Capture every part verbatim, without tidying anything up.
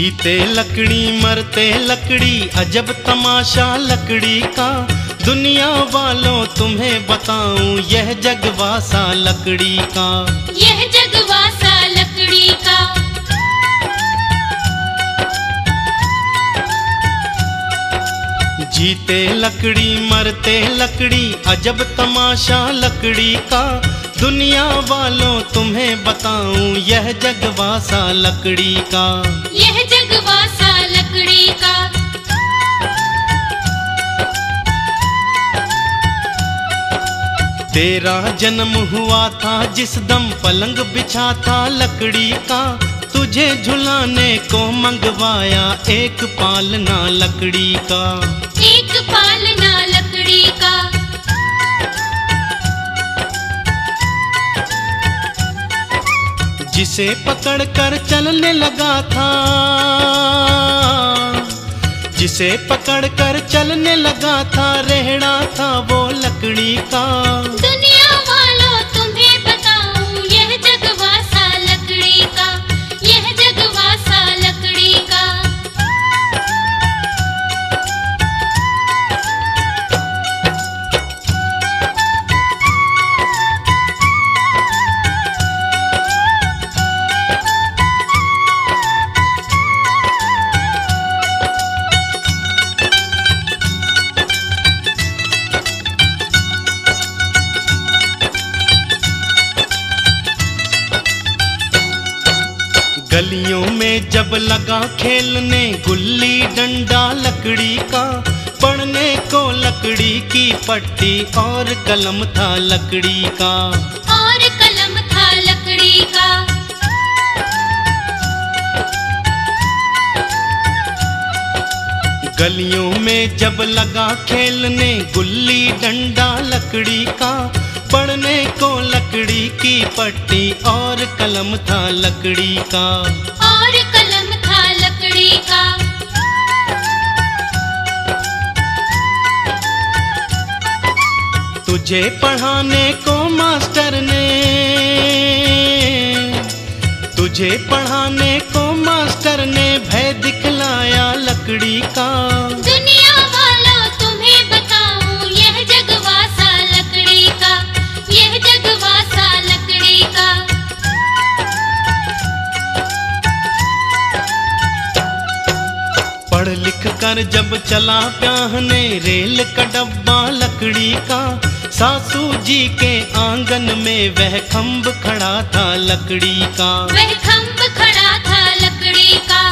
जीते लकड़ी मरते लकड़ी, अजब तमाशा लकड़ी का। दुनिया वालों तुम्हें बताऊं, यह जगवासा लकड़ी का, यह जगवासा लकड़ी का। जीते लकड़ी मरते लकड़ी, अजब तमाशा लकड़ी का। दुनिया वालों तुम्हें बताऊं, यह जगवासा लकड़ी का, यह जगवासा लकड़ी का। तेरा जन्म हुआ था जिस दम, पलंग बिछा था लकड़ी का। तुझे झुलाने को मंगवाया, एक पालना लकड़ी का, एक पालना लकड़ी का। जिसे पकड़ कर चलने लगा था, जिसे पकड़ कर चलने लगा था, रेहड़ा था वो लकड़ी का। दुनिया वालों तुम्हें बताऊं, यह जगवासा लकड़ी का, यह जगवासा लकड़ी का। गलियों में जब लगा खेलने, गुल्ली डंडा लकड़ी का। पढ़ने को लकड़ी की पट्टी, और कलम था लकड़ी का, और कलम था लकड़ी का। गलियों में जब लगा खेलने, गुल्ली डंडा लकड़ी का। पढ़ने को लकड़ी की पट्टी, और कलम था लकड़ी का, और कलम था लकड़ी का। तुझे पढ़ाने को मास्टर ने, तुझे पढ़ाने को मास्टर ने, भय दिखलाया लकड़ी का। पढ़ लिख कर जब चला प्याहने, रेल का डब्बा लकड़ी का। सासू जी के आंगन में वह खम्भ खड़ा था लकड़ी का, वह खम्भ खड़ा था लकड़ी का।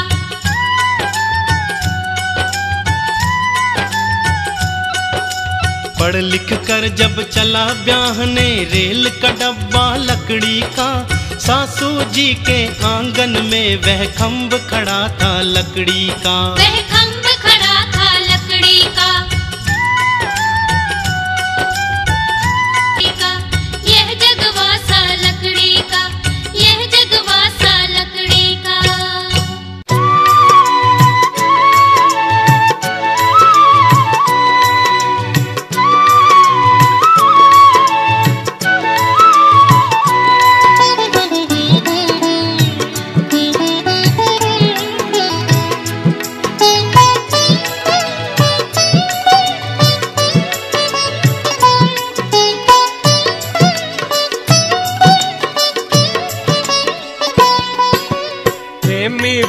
पढ़ लिख कर जब चला ब्याहने, रेल का डब्बा लकड़ी का। सासू जी के आंगन में वह खम्भ खड़ा था लकड़ी का, वह खम्भ खड़ा था लकड़ी का, का। यह जगवासा लकड़ी का, यह जगवासा लकड़ी का।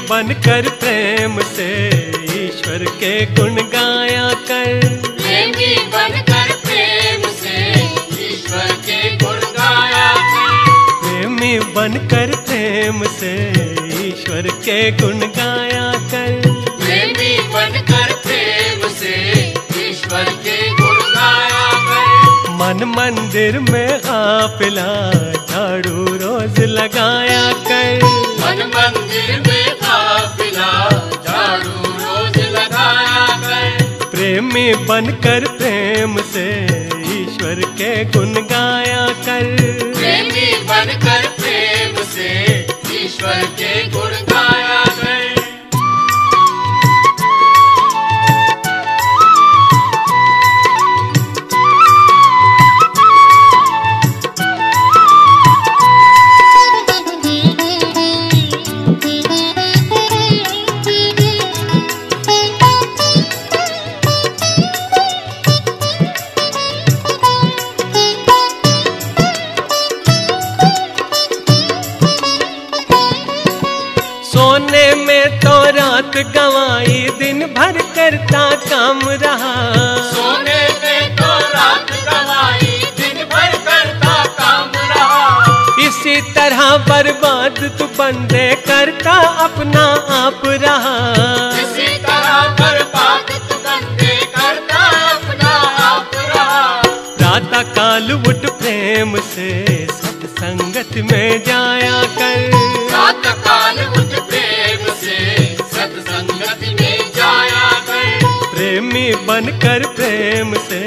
बनकर प्रेम से ईश्वर के गुण गाया कर, प्रेमी बनकर प्रेम से ईश्वर के गुण गाया कर, प्रेमी बनकर प्रेम से ईश्वर के गुण गाया कर, प्रेमी बनकर प्रेम से ईश्वर के गुण गाया कर। मन मंदिर में काफिला झाड़ू रोज लगाया कर, मन मंदिर में झाड़ू रोज लगाया कर। प्रेमी बनकर प्रेम से ईश्वर के गुण गाया कर, प्रेमी बनकर प्रेम से ईश्वर के गुण गाया कर। गवाए दिन भर करता काम रहा, सोने पे तो रात गवाए दिन भर करता काम रहा। इसी तरह बर्बाद तू बंदे करता अपना आप रहा, इसी तरह बर्बाद तू बंदे करता अपना आप रहा। प्रातः काल उठ प्रेम से सत्संगत में जाया कर, प्रातः काल उठ प्रेम से सत्संगत में जाया कर। प्रेमी बनकर प्रेम से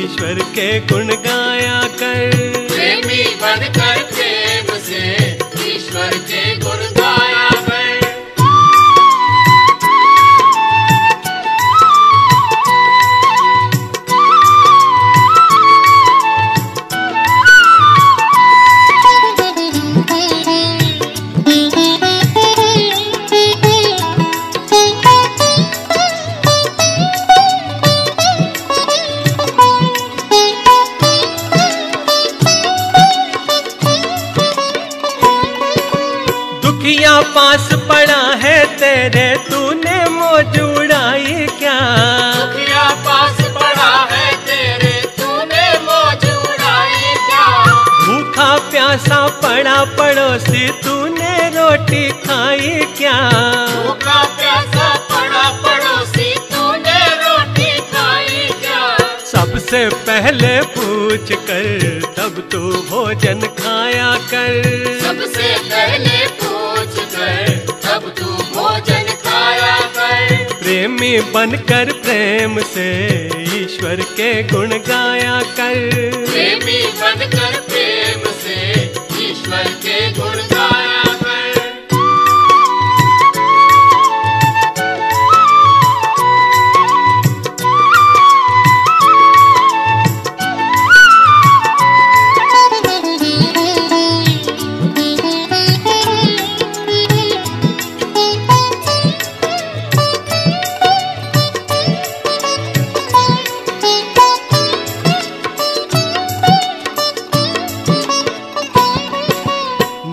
ईश्वर के गुण गाया कर, प्रेमी बनकर प्रेम से ईश्वर के गुण गाया कर। दुखिया पास पड़ा है तेरे तूने मौज उड़ाई क्या, दुखिया पास पड़ा है तेरे तूने मौज उड़ाई क्या। भूखा प्यासा पड़ा पड़ोसी तूने रोटी खाई क्या, भूखा प्यासा पड़ा पड़ोसी तूने रोटी खाई क्या। सबसे पहले पूछ कर तब तू भोजन खाया कर, सबसे पहले तब तू भोजन खाया कर। प्रेमी बनकर प्रेम से ईश्वर के गुण गाया कर, प्रेमी बनकर प्रेम से ईश्वर के गुण गाया कर।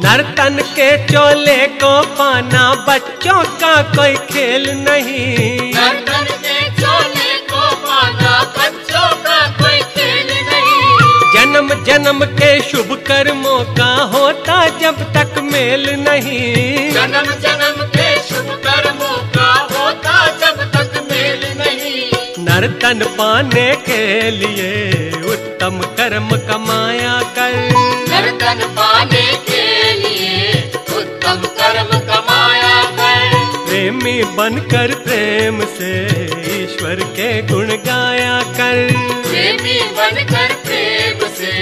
नर्तन के चोले को पाना बच्चों का कोई खेल नहीं, नर्तन के चोले को पाना बच्चों का कोई खेल नहीं। जन्म जन्म के शुभ कर्मों का होता जब तक मेल नहीं, जन्म जन्म के शुभ कर्मों का होता जब तक मेल नहीं। नर्तन पाने के लिए उत्तम कर्म कमाया कर, नर्तन पाने के उत्तम कर्म कमाया कर। प्रेमी बनकर प्रेम से ईश्वर के गुण गाया कर, प्रेमी बनकर प्रेम से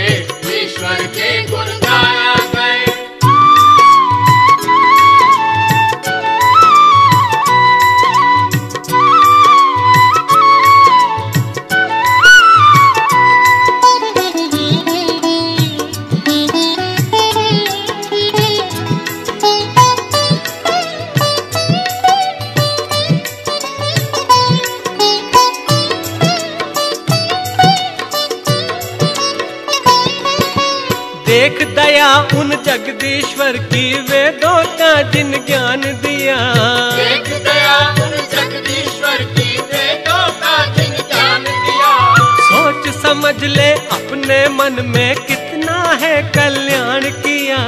ईश्वर के गुण गाया कर। देख दया उन जगदीश्वर की वेदों का जिन ज्ञान दिया, देख दया उन जगदीश्वर की वेदों का जिन ज्ञान दिया। सोच समझ ले अपने मन में कितना है कल्याण किया,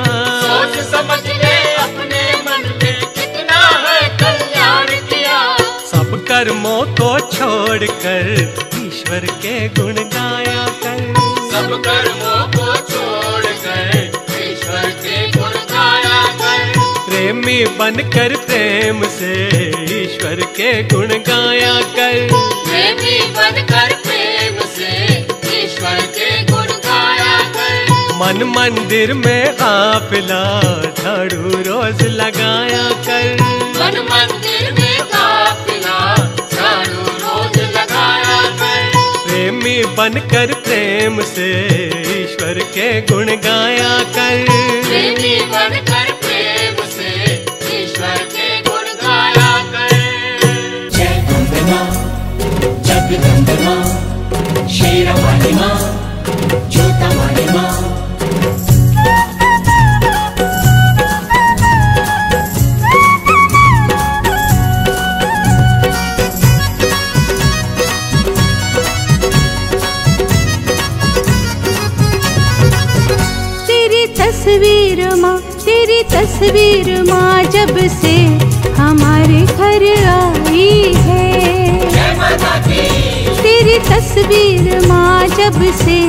सोच समझ ले अपने मन में कितना है कल्याण किया। सब कर्मों को छोड़कर ईश्वर के गुण गाया कर, सब कर्मों को प्रेमी बनकर प्रेम से ईश्वर के गुण गाया कर, प्रेमी बनकर प्रेम से ईश्वर के गुण गाया कर। मन मंदिर में काफिला झाड़ू रोज लगाया कर, मन मंदिर में काफिला झाड़ू रोज लगाया कर। प्रेमी बनकर प्रेम से ईश्वर के गुण गाया कर, प्रेमी बनकर शेरा वाली माँ, जोता वाली माँ। तस्वीर माँ, तेरी तस्वीर माँ जब से हमारे घर आई है। तेरी तस्वीर माँ जब से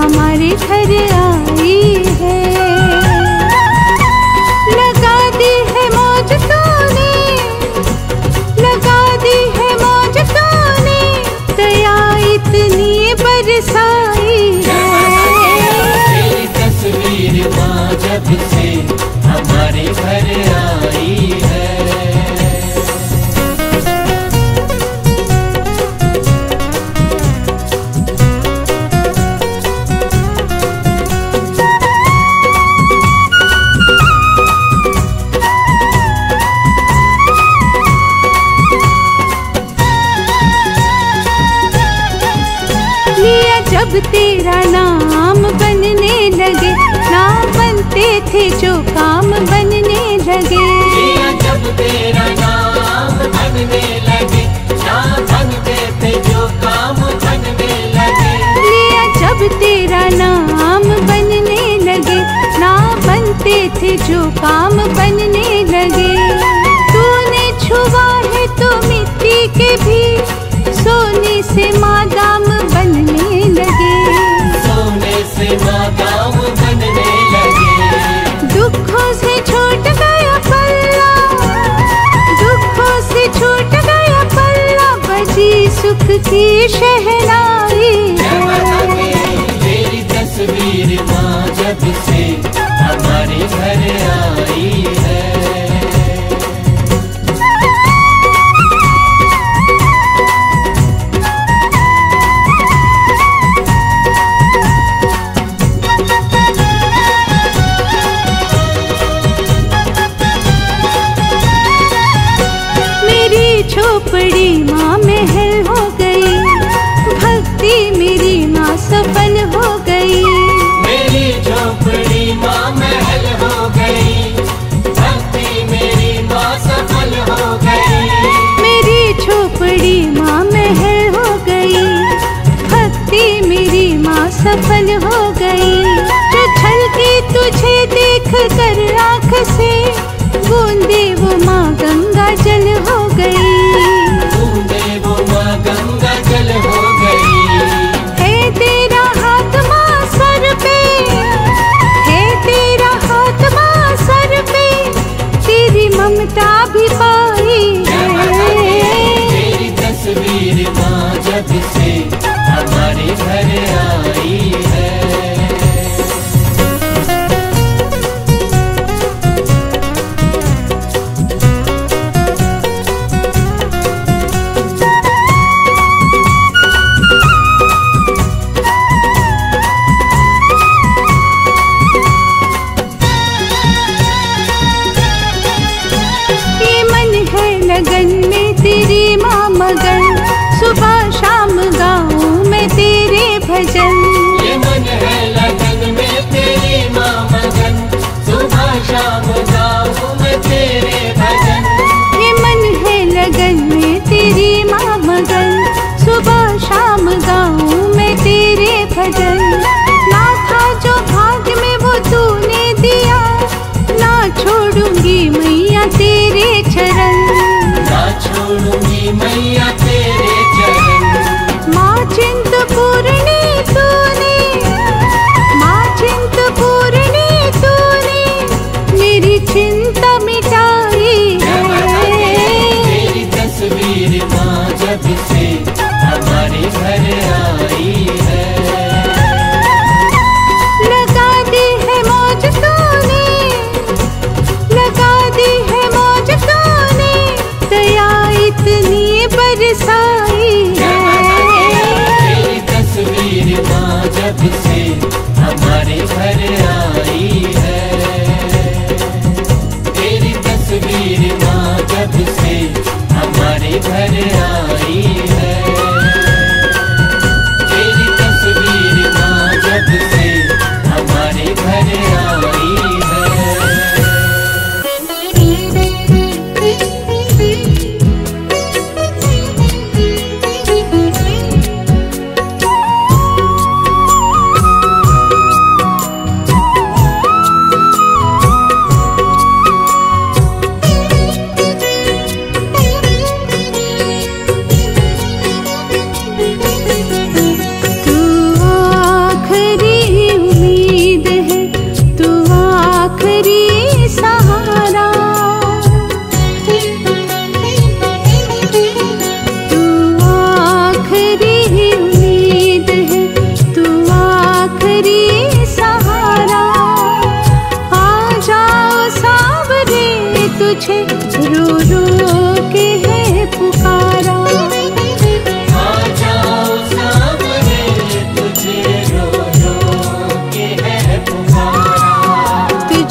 हमारे घर आई है। लगा दी है मौज तूने, लगा दी है मौज तूने, दया इतनी बरसाई है। तेरी तस्वीर माँ जब से हमारे घर आई है। लिया जब तेरा नाम बनने लगे, बनते थे जो काम बनने लगे। जब तेरा नाम बनने लगे, नाम बनते थे जो काम बनने लगे। लिया जब तेरा नाम बनने लगे, नाम बनते थे जो काम बनने लगे। तूने छुआ है तो मिट्टी के भी, सोने से मादाम बनने लगे। सोने से मादाम बनने लगे। दुखों से छूट गया पल्ला, दुखों से छूट गया पल्ला, बची सुख की शहनाई है। तेरी तस्वीर माँ जब से हमारे घर आई है। झोपड़ी माँ महल हो गई, भक्ति मेरी माँ सफल हो गई। मेरी झोपड़ी माँ महल हो गई, भक्ति मेरी माँ सफल हो गई। मेरी झोपड़ी माँ महल हो गई, भक्ति मेरी माँ सफल हो गई। जो छलकी तुझे देख कर आँख से, बूंदे वो माँ गंगा जल हो गई। बूंदे वो माँ गंगा जल हो गई। है तेरा हाथ माँ सर पे, है तेरा हाथ माँ सर पे, तेरी ममता भी पाई है। तेरी तस्वीर माँ जब से हमारे घर आई है।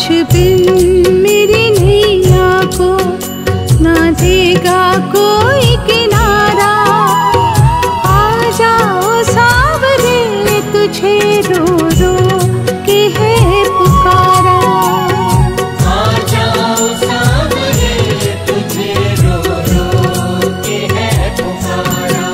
कुछ बिन मेरी नैया को ना देगा कोई किनारा। आ जाओ सावरे तुझे रो रो के है पुकारा। आ जाओ सावरे तुझे रो रो के है पुकारा। रो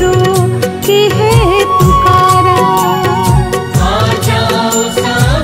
रो के है पुकारा। आ जाओ सा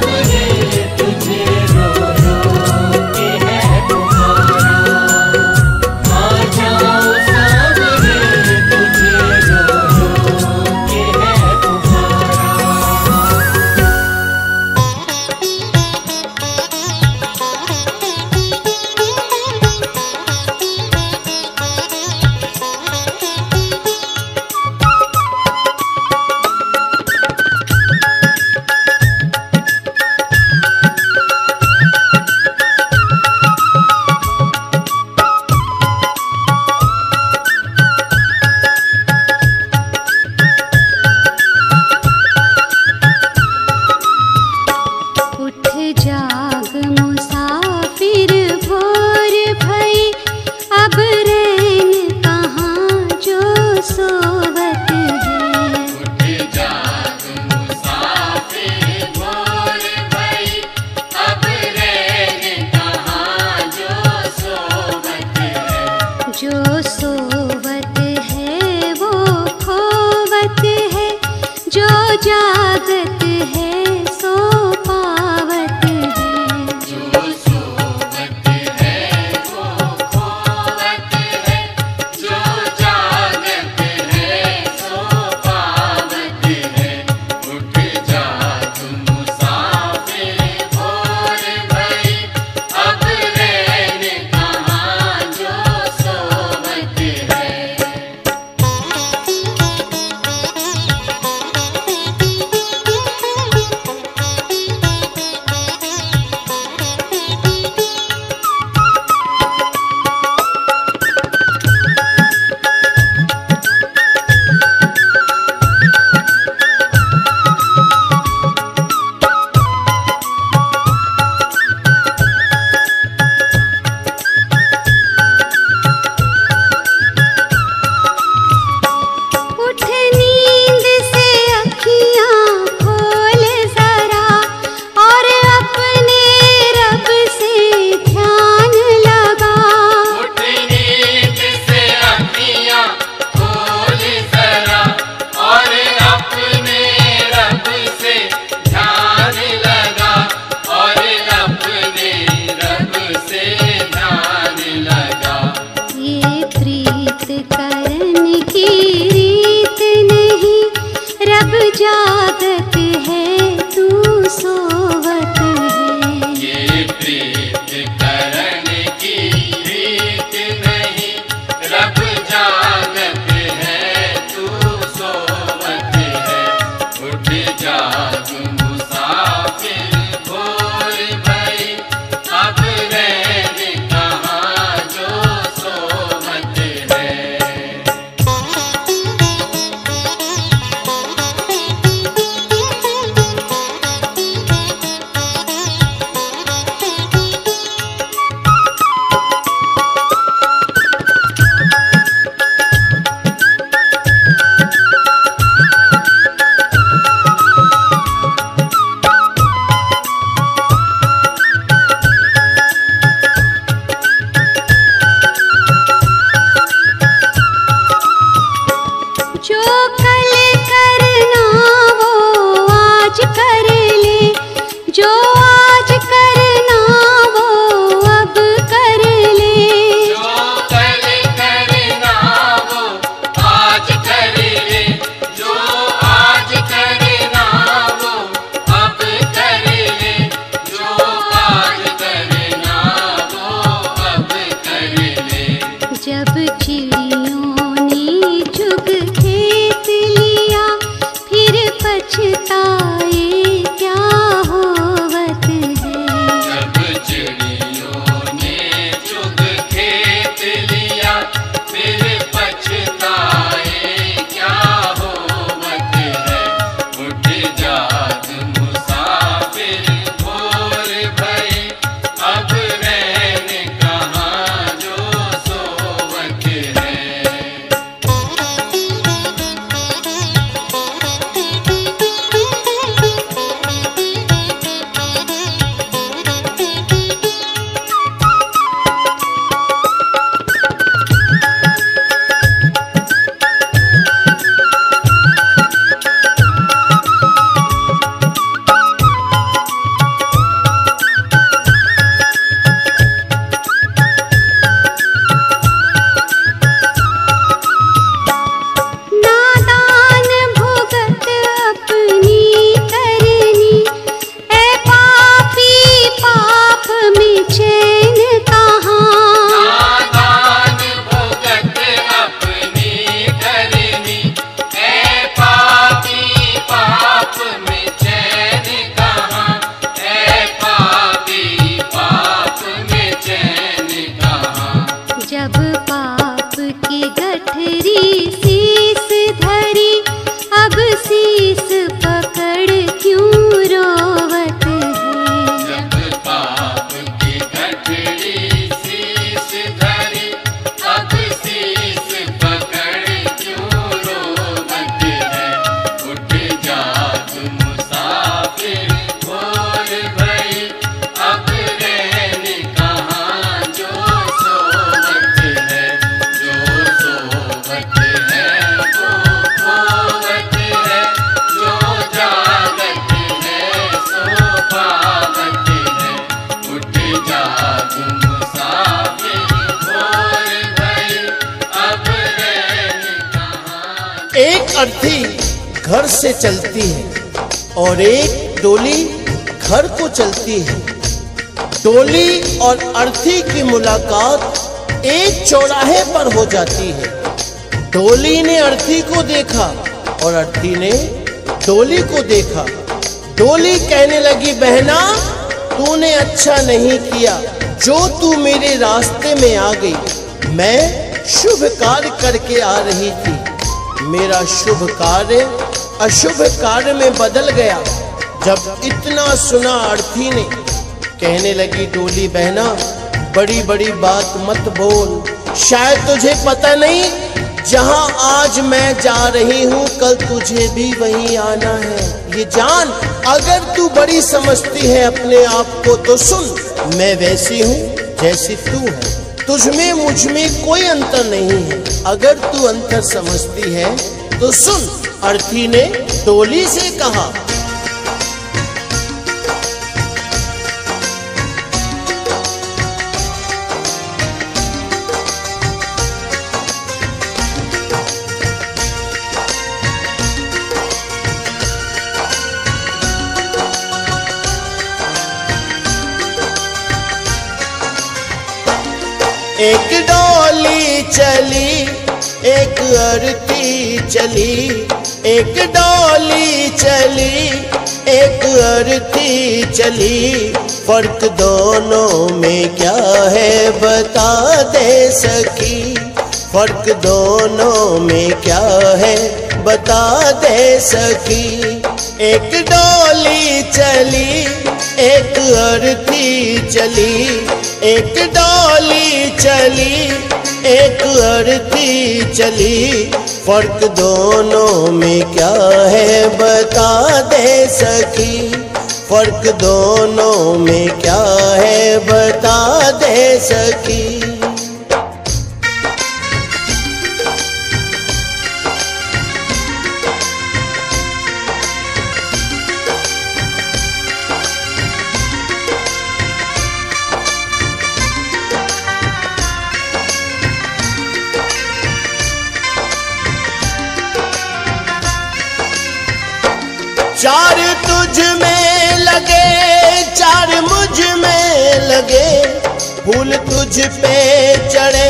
अर्थी घर से चलती है और एक डोली घर को चलती है। डोली और अर्थी की मुलाकात एक चौराहे पर हो जाती है। डोली ने अर्थी को देखा और अर्थी ने डोली को देखा। डोली कहने लगी, बहना तूने अच्छा नहीं किया जो तू मेरे रास्ते में आ गई। मैं शुभ कार्य करके आ रही थी, मेरा शुभ कार्य अशुभ कार्य में बदल गया। जब इतना सुना अर्थी ने, कहने लगी डोली, बहना बड़ी बड़ी बात मत बोल, शायद तुझे पता नहीं जहां आज मैं जा रही हूं कल तुझे भी वहीं आना है। ये जान, अगर तू बड़ी समझती है अपने आप को तो सुन, मैं वैसी हूं जैसी तू है, तुझमें मुझ में कोई अंतर नहीं है। अगर तू अंतर समझती है तो सुन, अर्थी ने डोली से कहा। एक डोली चली एक अर्थी चली, एक डोली चली अर्थी चली, फर्क दोनों में क्या है बता दे सखी, फर्क दोनों में क्या है बता दे सखी। एक डोली चली एक अर्थी चली, एक डोली चली एक अर्थी चली, फर्क दोनों में क्या है बता दे सखी, फर्क दोनों में क्या है बता दे सखी। चार तुझ में लगे चार मुझ में लगे, फूल तुझ पे चढ़े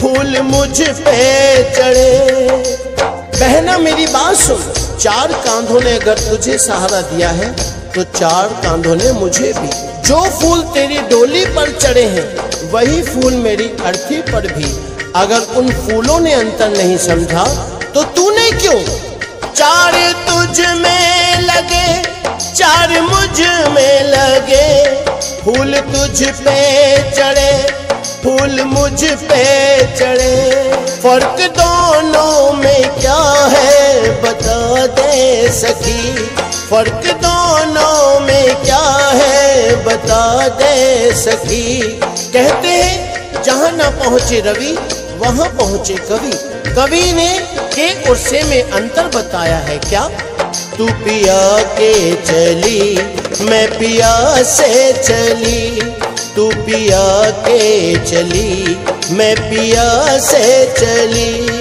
फूल मुझ पे चढ़े। बहना मेरी बात सुन, चार कांधों ने अगर तुझे सहारा दिया है तो चार कांधों ने मुझे भी। जो फूल तेरी डोली पर चढ़े हैं वही फूल मेरी अर्थी पर भी। अगर उन फूलों ने अंतर नहीं समझा तो तूने क्यों। चार तुझ में लगे चार मुझ में लगे, फूल तुझ पे चढ़े फूल मुझ पे चढ़े, फर्क दोनों में क्या है बता दे सखी, फर्क दोनों में क्या है बता दे सखी। कहते हैं जहाँ ना पहुँचे रवि वहाँ पहुँचे कवि, कवि ने के और से में अंतर बताया है क्या। तू पिया के चली मैं पिया से चली, तू पिया के चली मैं पिया से चली।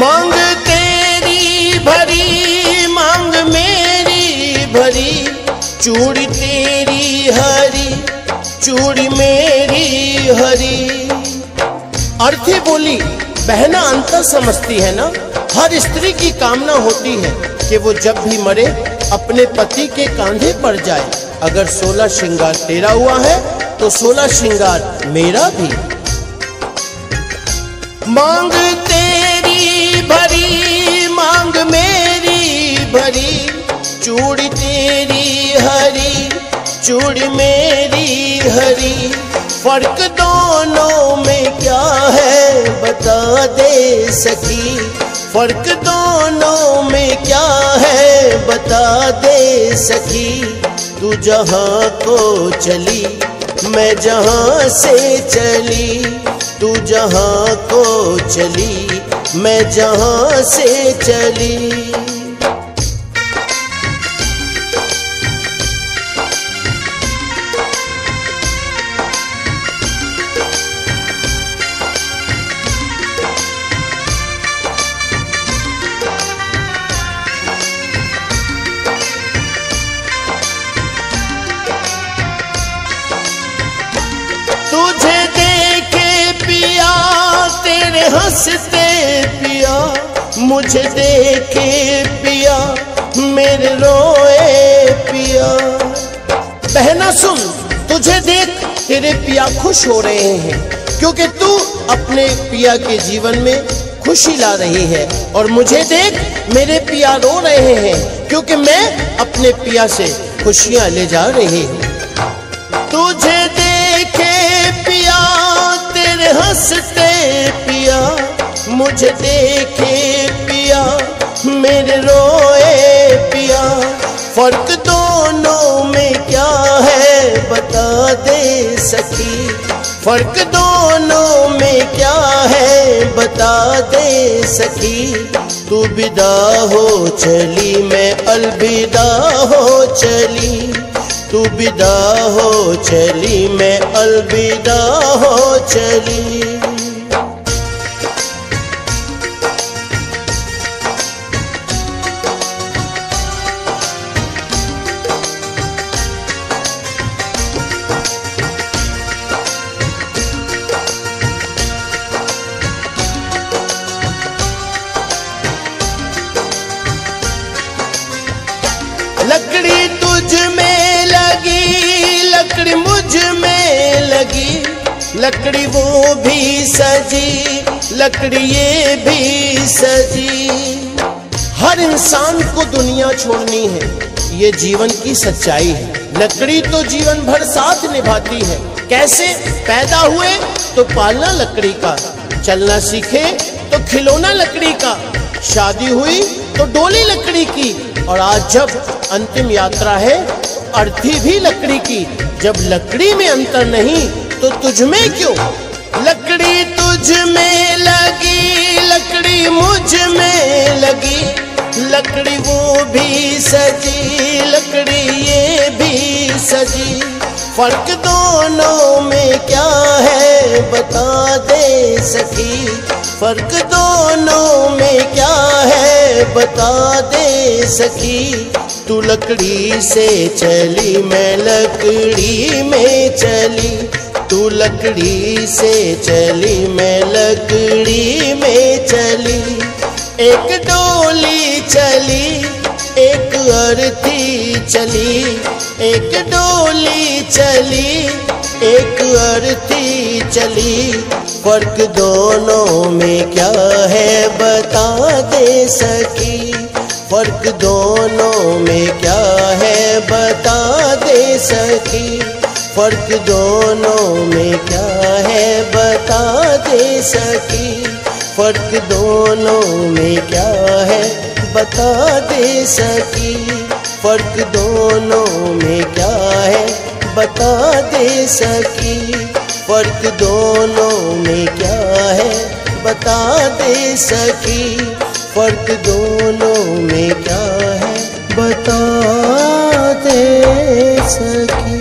मांग तेरी भरी मांग मेरी भरी, चूड़ी तेरी हरी चूड़ी मेरी हरी। अर्थी बोली बहना अंतर समझती है ना। हर स्त्री की कामना होती है कि वो जब भी मरे अपने पति के कांधे पर जाए। अगर सोलह श्रृंगार तेरा हुआ है तो सोलह श्रृंगार मेरा भी। मांग भरी मांग मेरी भरी, चूड़ी तेरी हरी चूड़ी मेरी हरी, फर्क दोनों में क्या है बता दे सखी, फर्क दोनों में क्या है बता दे सखी। तू जहाँ को चली मैं जहाँ से चली, तू जहाँ को चली मैं जहाँ से चली। तुझे देखे पिया तेरे हंसते पिया, मुझे देखे पिया मेरे रोए पिया। बहना सुन तुझे देख तेरे पिया खुश हो रहे हैं क्योंकि तू अपने पिया के जीवन में खुशी ला रही है, और मुझे देख मेरे पिया रो रहे हैं क्योंकि मैं अपने पिया से खुशियां ले जा रही हूँ। तुझे देखे पिया तेरे हंसते पिया, मुझे देखे पिया मेरे रोए पिया, फर्क दोनों में क्या है बता दे सखी, फर्क दोनों में क्या है बता दे सखी। तू विदा हो चली मैं अलविदा हो चली, तू विदा हो चली मैं अलविदा हो चली। लकड़ी वो भी सजी, लकड़ी ये भी सजी। हर इंसान को दुनिया छोड़नी है, ये जीवन की सच्चाई है। लकड़ी तो जीवन भर साथ निभाती है। कैसे? पैदा हुए तो पालना लकड़ी का, चलना सीखे तो खिलौना लकड़ी का, शादी हुई तो डोली लकड़ी की, और आज जब अंतिम यात्रा है अर्थी भी लकड़ी की। जब लकड़ी में अंतर नहीं तो तुझ में क्यों? लकड़ी तुझ में लगी, लकड़ी मुझ में लगी, लकड़ी वो भी सजी, लकड़ी ये भी सजी। फर्क दोनों में क्या है बता दे सखी, फर्क दोनों में क्या है बता दे सखी। तू लकड़ी से चली, मैं लकड़ी में चली, तू लकड़ी से चली, मैं लकड़ी में चली। एक डोली चली, एक अर्थी चली, एक डोली चली, एक अर्थी चली। फर्क दोनों में क्या है बता दे सकी, फर्क दोनों में क्या है बता दे सकी, फर्क दोनों में क्या है बता दे सकी, फर्क दोनों में क्या है बता दे सकी, फर्क दोनों में क्या है बता दे सकी, फर्क दोनों में क्या है बता दे सकी, फर्क दोनों में क्या है बता दे सकी।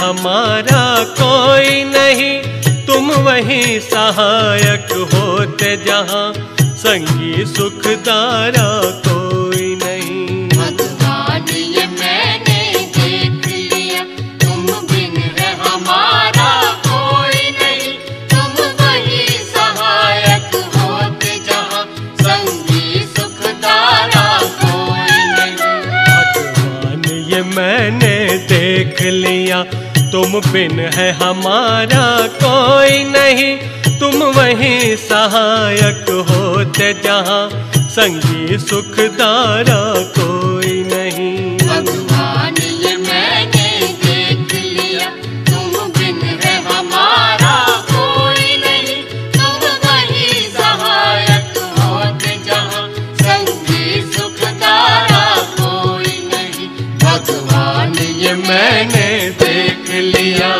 हमारा कोई नहीं, तुम वही सहायक होते जहाँ संगी सुखदारा कोई नहीं। भगवान ये मैंने देख लिया, तुम बिन है हमारा कोई नहीं, तुम वही सहायक होते जहाँ संगी सुखदारा कोई नहीं। भगवान ये मैंने देख लिया, तुम बिन है हमारा कोई नहीं, तुम वही सहायक होते जहाँ संगी सुखदारा कोई नहीं। भगवान ये मैंने देख लिया, तुम बिन है हमारा कोई नहीं, तुम वही सहायक होते जहाँ संगी सुखदारा कोई नहीं। भगवान ये मैंने लिया।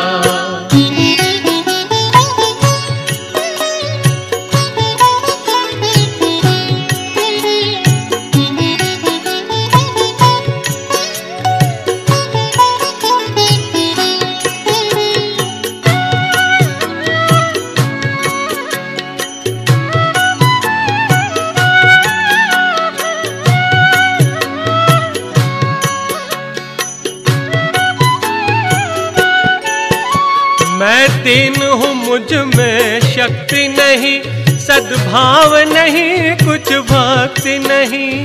तीन हूँ मुझ में शक्ति नहीं, सद्भाव नहीं, कुछ भक्ति नहीं। मैं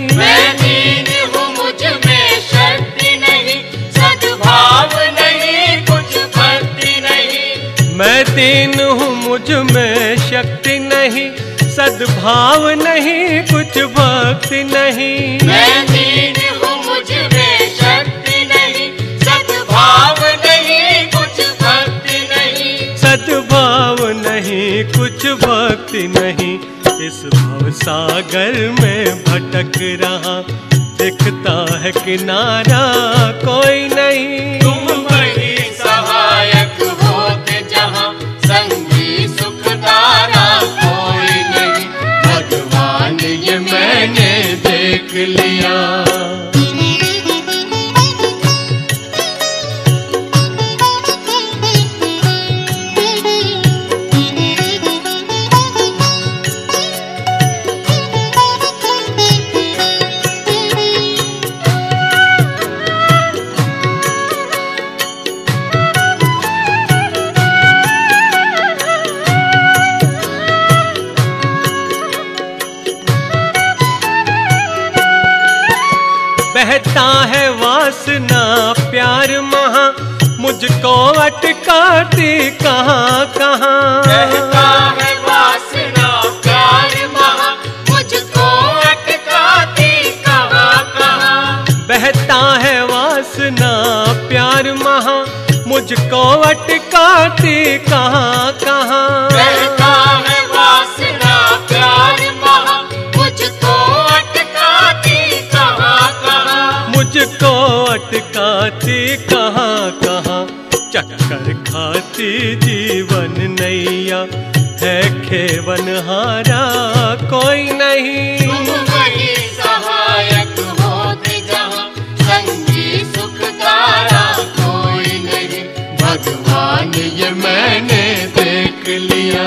तीन हूँ मुझ में शक्ति नहीं, सद्भाव नहीं, कुछ भक्ति नहीं। मैं तीन हूँ मुझ में शक्ति नहीं, सद्भाव नहीं, कुछ भक्ति नहीं। मैं तीन हूँ मुझ में शक्ति नहीं, सद्भाव नहीं, कुछ सद्भाव नहीं, कुछ भक्ति नहीं। इस भव सागर में भटक रहा, दिखता है किनारा कोई नहीं। तुम वही सहायक होते जहाँ संगी सुखदारा कोई नहीं। भगवान ये मैंने देख लिया। रहता है वासना प्यार महा, मुझको अटकाती कहाँ कहाँ। रहता है वासना प्यार महा, मुझको अटकाती कहाँ कहाँ। बहता है वासना प्यार महा, मुझको अटकाती कहाँ कहाँ। मुझको अटकाती कहाँ कहाँ, चक्कर खाती जीवन नैया, है खेवन हारा कोई नहीं। तुम वही सहायक होते जहाँ, संगी सुखदारा कोई नहीं। भगवान ये मैंने देख लिया।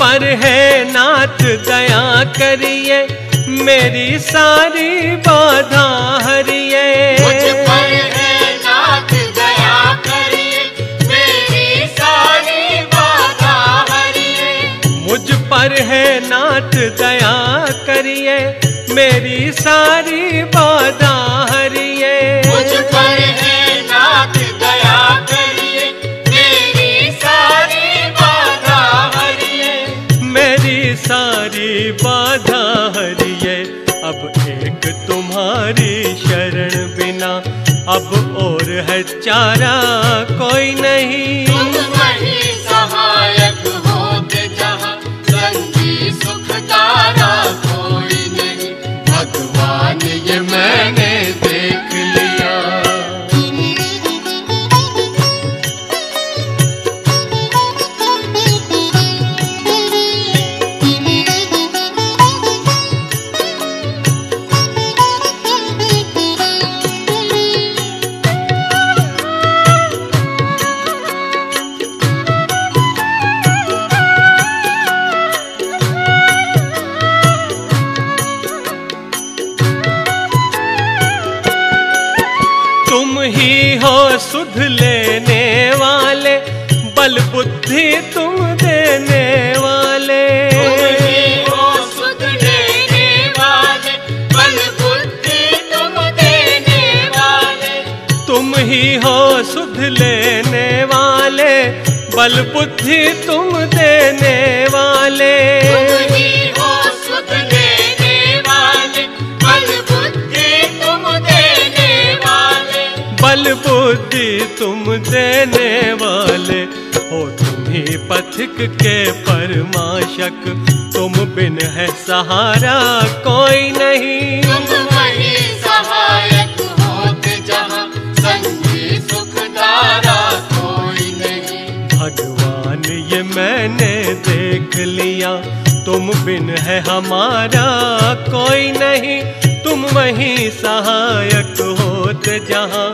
पर है नाथ दया करिए, मेरी सारी बाधा हरिए। मुझ पर है नाथ दया करिए, मेरी सारी बाधा हरिए। मुझ पर है नाथ दया करिए, मेरी सारी बाधा हरिए। मुझ पर है नाथ दया करिए, मेरी सारी बाधा हरिए। सारी बाधा हरिए, अब एक तुम्हारी शरण बिना, अब और है चारा कोई नहीं। तुम वही सहायक होते जहाँ, संगी सुखदारा कोई नहीं। भगवान ये मैंने देख लिया। सुध लेने वाले, बल बुद्धि तुम देने वाले। तुम ही हो सुध लेने वाले, बल बुद्धि तुम देने वाले। तुम ही हो सुध लेने वाले, बल बुद्धि तुम देने वाले। तुम ही हो सुध लेने वाले, बल बुद्धि तुम देने वाले। बल बुद्धि तुम देने वाले हो, तुम ही पथिक के परमाशक। तुम बिन है सहारा कोई नहीं। तुम वही सहायक होते जहाँ, संगी सुखदारा कोई नहीं। भगवान ये मैंने देख लिया, तुम बिन है हमारा कोई नहीं। तुम वही सहायक होते जहाँ,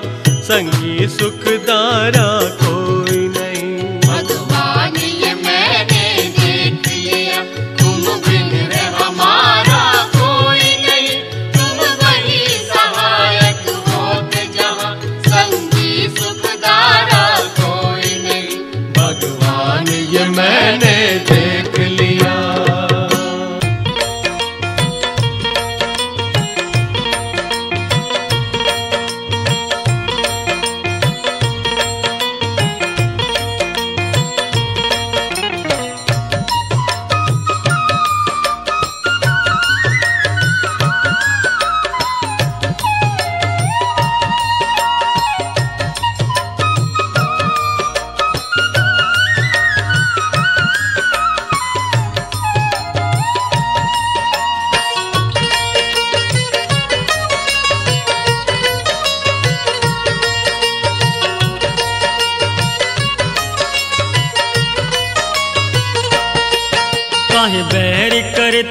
संगी सुखदारा कोई नहीं। भगवान ये मैंने देख लिया, तुम बिन है हमारा कोई नहीं। तुम वही सहायक होते जहाँ, संगी सुखदारा कोई नहीं। भगवान ये मैंने देख लिया।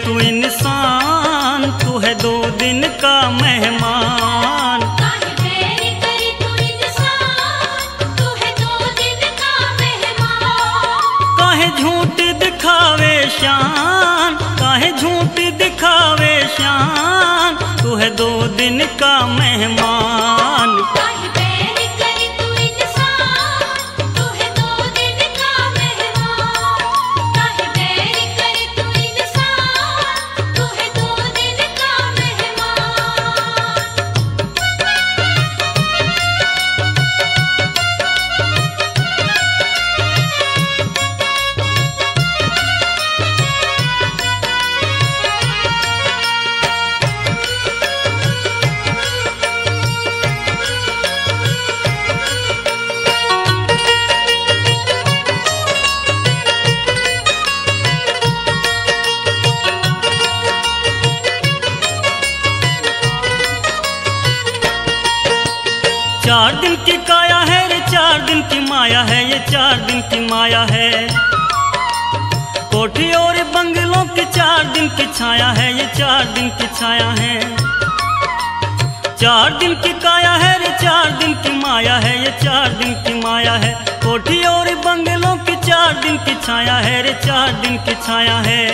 तू इंसान, तू है दो दिन का मेहमान। है दो दिन का मेहमान, चार दिन की काया है ये चार दिन की माया है, ये चार दिन की माया है। कोठी और बंगलों के चार दिन की छाया है, ये चार दिन की छाया है। चार दिन की काया है ये चार दिन की माया है, ये चार दिन की माया है। कोठी और बंगलों के चार दिन की छाया है ये चार दिन की छाया है।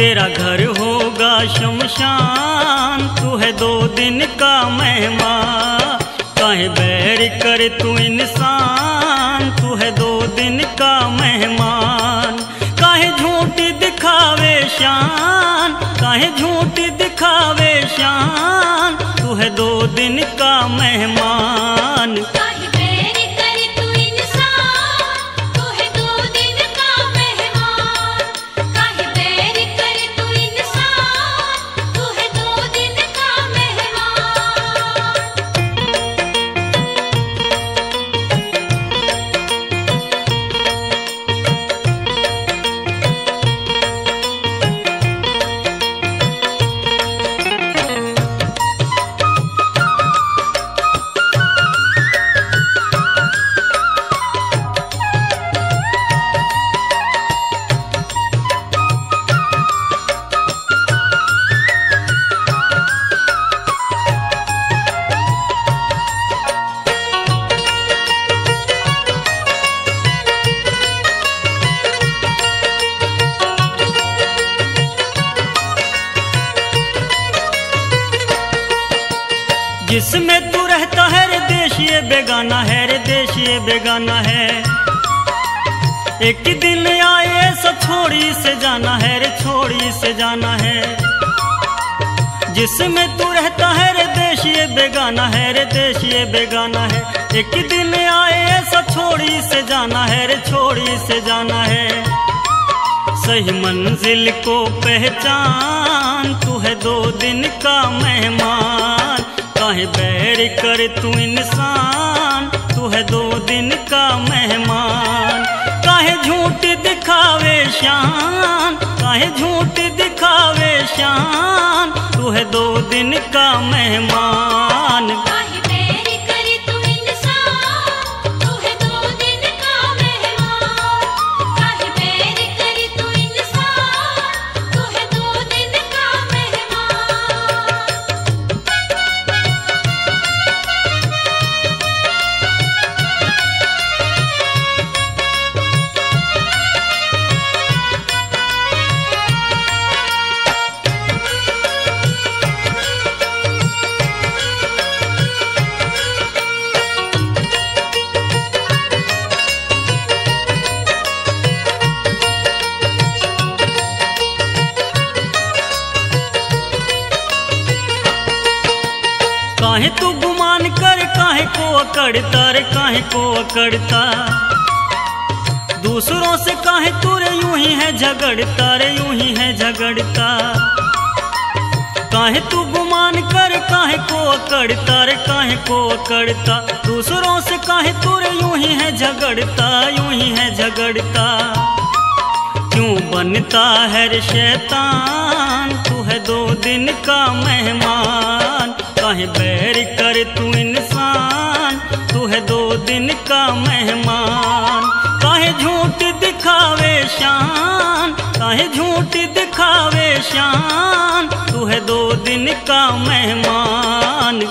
तेरा घर होगा शमशान, तू है दो दिन का मेहमान, काहे बैर करे तू इंसान, तू है दो दिन का मेहमान। काहे झूठी दिखावे शान, काहे झूठी दिखावे शान, तू है दो दिन का मेहमान। जिसमें तू रहता है रे देश ये बेगाना है, रे देश ये बेगाना है। एक दिन आए ऐसा छोड़ी से जाना है रे, छोड़ी से जाना है। जिसमें तू रहता है रे देश ये बेगाना है, रे देश ये बेगाना है। एक दिन आए ऐसा छोड़ी से जाना है रे, छोड़ी से जाना है। सही मंजिल को पहचान, तू है दो दिन का मेहमान, काहे बैर करे तू इंसान, तू है दो दिन का मेहमान। काहे झूठ दिखावे शान, काहे झूठ दिखावे शान, तू है दो दिन का मेहमान। काहे तू गुमान कर काहे को अकड़ता रे, काहे को अकड़ता। दूसरों से काहे तू रे यूं ही है झगड़ता रे, यूं ही है झगड़ता। काहे तू गुमान कर काहे को अकड़ता रे, काहे को अकड़ता। दूसरों से काहे तू रे यूं ही है झगड़ता, यूं ही है झगड़ता। क्यों बनता है रे शैतान, तू है दो दिन का मेहमान, काहे बैर करे तू इंसान, तू है दो दिन का मेहमान। काहे झूठ दिखावे शान, काहे झूठ दिखावे शान, तू है दो दिन का मेहमान।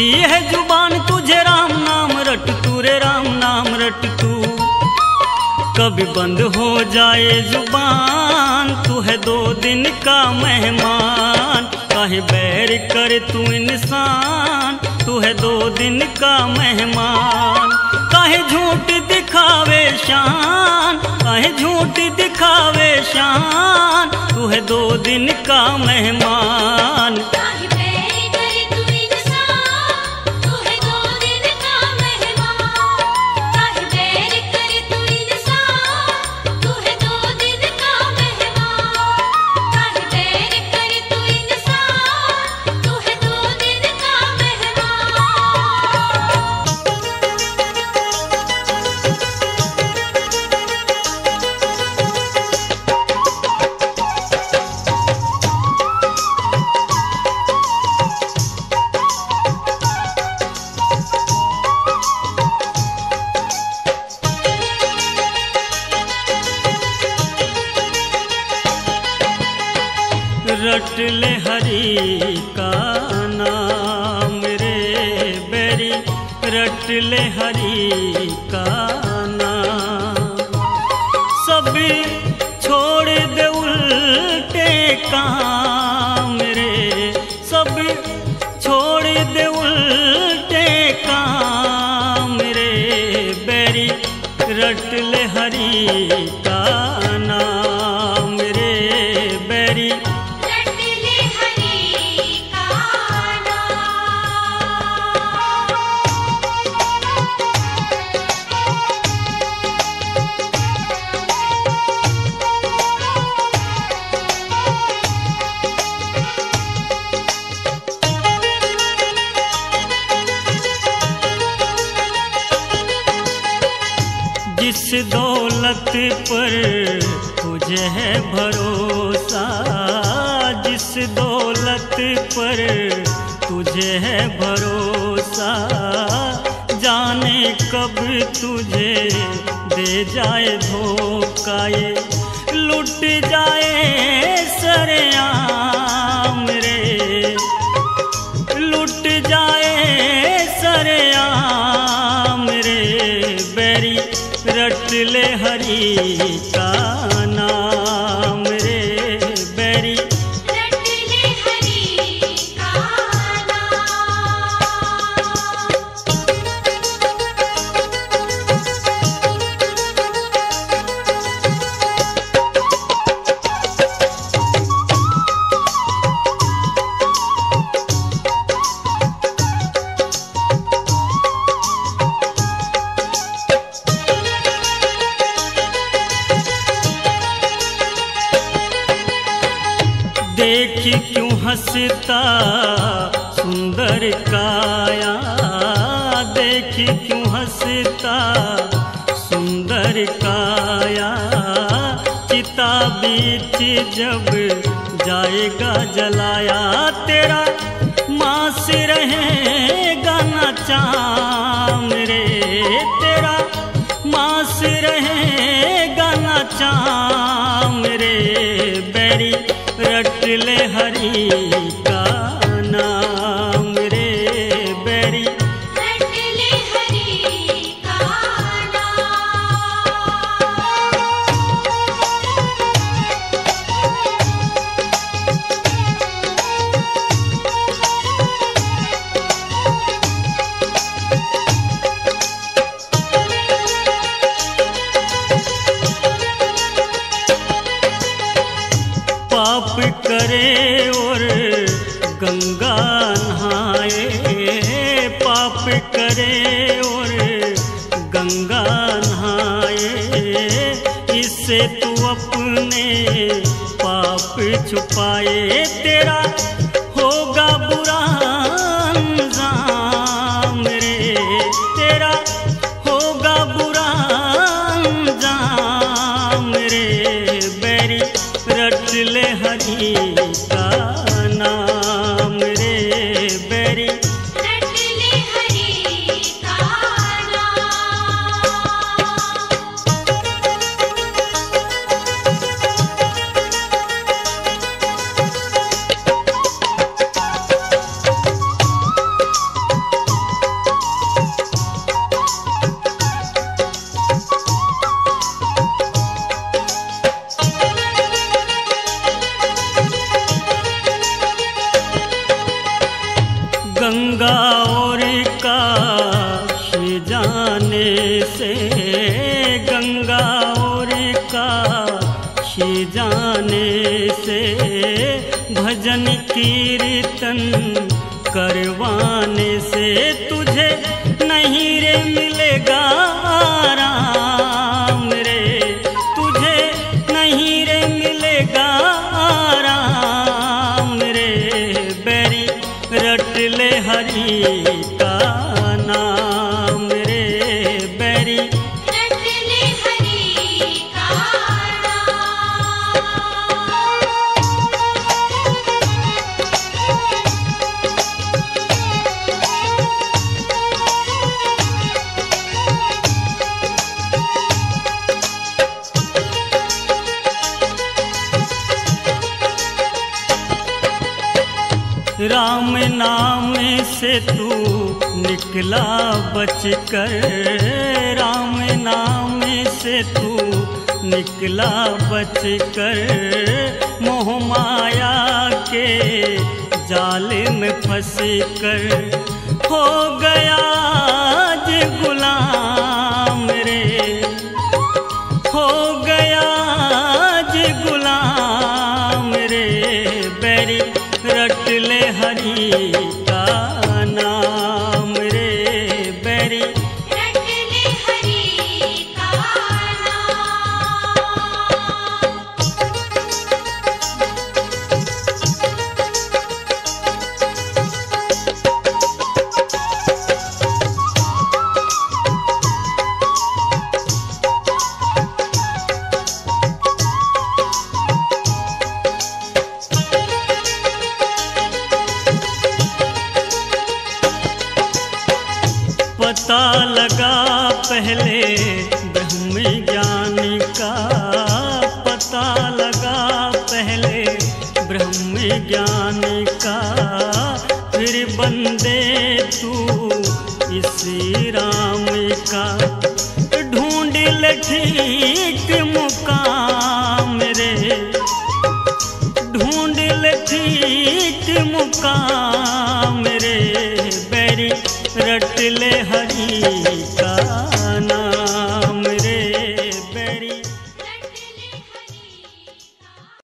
दी है जुबान तुझे राम नाम रट तू रे राम नाम रट तू। कभी बंद हो जाए जुबान तू है दो दिन का मेहमान। काहे बैर कर तू इंसान तू है दो दिन का मेहमान। काहे झूठ दिखावे शान काहे झूठ दिखावे शान तू है दो दिन का मेहमान। रट ले हरि का नाम रे बेरी रट ले हरि का नाम। सब छोड़ दे उल्टे काम रे सब छोड़ दे उल्टे काम रे बेरी रट ले हरि का नाम रे बेरी। जिस दौलत पर तुझे है भरोसा जिस दौलत पर तुझे है भरोसा जाने कब तुझे दे जाए धोखा। ये लुट जाए सरेआम रे लुट जाए सरेआम रे बेरी रट ले हरि का नाम रे बेरी। रट ले हरि का देखी क्यों हंसता सुंदर काया देखी क्यों हंसता सुंदर काया। चिता बीच जब जाएगा जलाया तेरा मांस रहेगा न चाम रे तेरा मांस रहेगा न चाम रे बेरी। रट ले हरि का नाम रे बेरी। रट ले हरि का नाम। पाप करे और गंगा नहाए पाप करे और गंगा नहाए। इससे तू अपने पाप छुपाए तेरा होगा बुरा अंजाम रे तेरा होगा बुरा अंजाम रे बेरी। रट ले हरि का नाम रे बेरी। रट ले हरि का नाम। काशी जाने से भजन कीर्तन करवाने से तुझे नहीं रे मिलेगा आराम रे, तुझे नहीं रे मिलेगा आराम रे। बैरी रट ले हरि का नाम रे, बैरी रट ले हरि का नाम। राम नाम से तू निकला बचकर, राम नाम से तू निकला बचकर, मोह माया के जाल में फंस कर हो गया आज गुलाम रे, हो गया आज गुलाम रे। बैरी रट ले हरि का नाम रे, बैरी रट ले हरि का पता लगा पहले ब्रह्म ज्ञानी का, पता लगा पहले ब्रह्म ज्ञानी का, फिर बंदे तू इसी राम का। ढूंढ ले ठीक मुकाम रे, ढूंढ ले ठीक मुकाम रे। बैरी रट ले हरि का नाम।